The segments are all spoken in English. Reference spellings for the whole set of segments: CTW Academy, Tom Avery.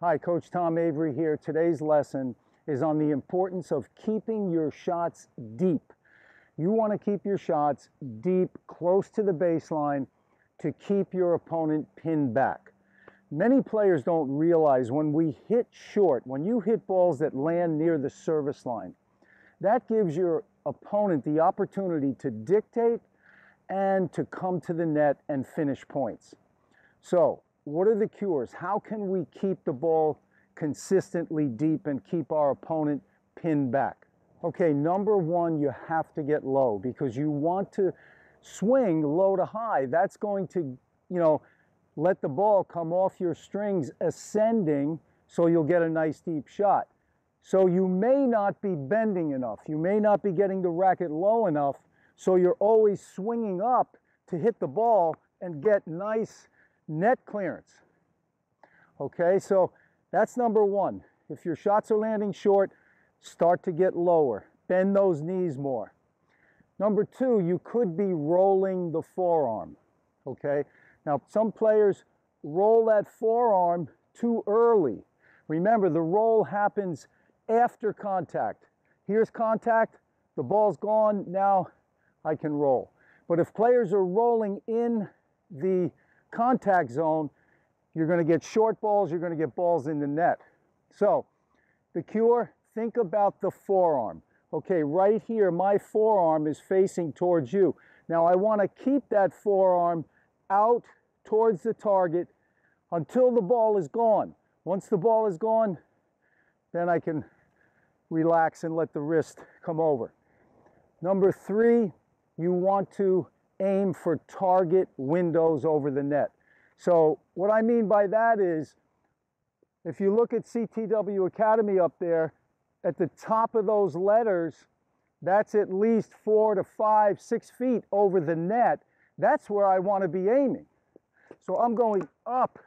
Hi, Coach Tom Avery here. Today's lesson is on the importance of keeping your shots deep. You want to keep your shots deep, close to the baseline, to keep your opponent pinned back. Many players don't realize when we hit short, when you hit balls that land near the service line, that gives your opponent the opportunity to dictate and to come to the net and finish points. So, what are the cures? How can we keep the ball consistently deep and keep our opponent pinned back? Okay, number one, you have to get low because you want to swing low to high. That's going to, let the ball come off your strings ascending so you'll get a nice deep shot. So you may not be bending enough. You may not be getting the racket low enough, so you're always swinging up to hit the ball and get nice net clearance. Okay, so that's number one. If your shots are landing short, start to get lower. Bend those knees more. Number two, you could be rolling the forearm. Okay, now some players roll that forearm too early. Remember, the roll happens after contact. Here's contact, the ball's gone, now I can roll. But if players are rolling in the contact zone, you're going to get short balls, you're going to get balls in the net. So the cure, think about the forearm. Okay, right here, my forearm is facing towards you. Now I want to keep that forearm out towards the target until the ball is gone. Once the ball is gone, then I can relax and let the wrist come over. Number three, you want to aim for target windows over the net. So what I mean by that is, if you look at CTW Academy up there, at the top of those letters, that's at least 4 to 5, 6 feet over the net. That's where I want to be aiming. So I'm going up.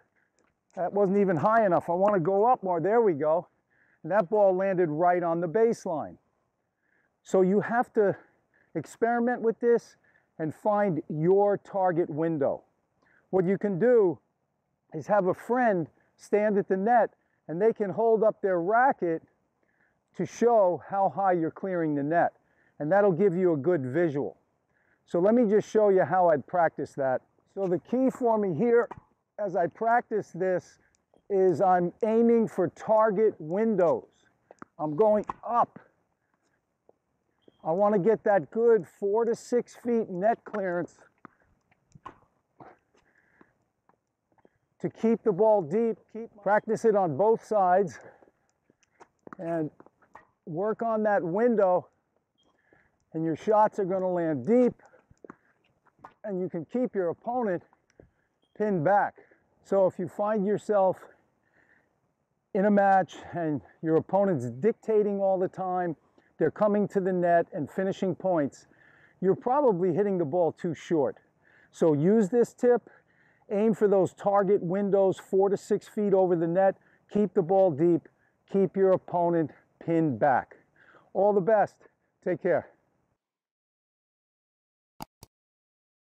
That wasn't even high enough. I want to go up more. There we go. And that ball landed right on the baseline. So you have to experiment with this and find your target window. What you can do is have a friend stand at the net and they can hold up their racket to show how high you're clearing the net. And that'll give you a good visual. So let me just show you how I'd practice that. So the key for me here as I practice this is I'm aiming for target windows. I'm going up. I want to get that good 4 to 6 feet net clearance to keep the ball deep. Practice it on both sides and work on that window, and your shots are going to land deep and you can keep your opponent pinned back. So if you find yourself in a match and your opponent's dictating all the time, they're coming to the net and finishing points, you're probably hitting the ball too short. So use this tip, aim for those target windows 4 to 6 feet over the net, keep the ball deep, keep your opponent pinned back. All the best. Take care.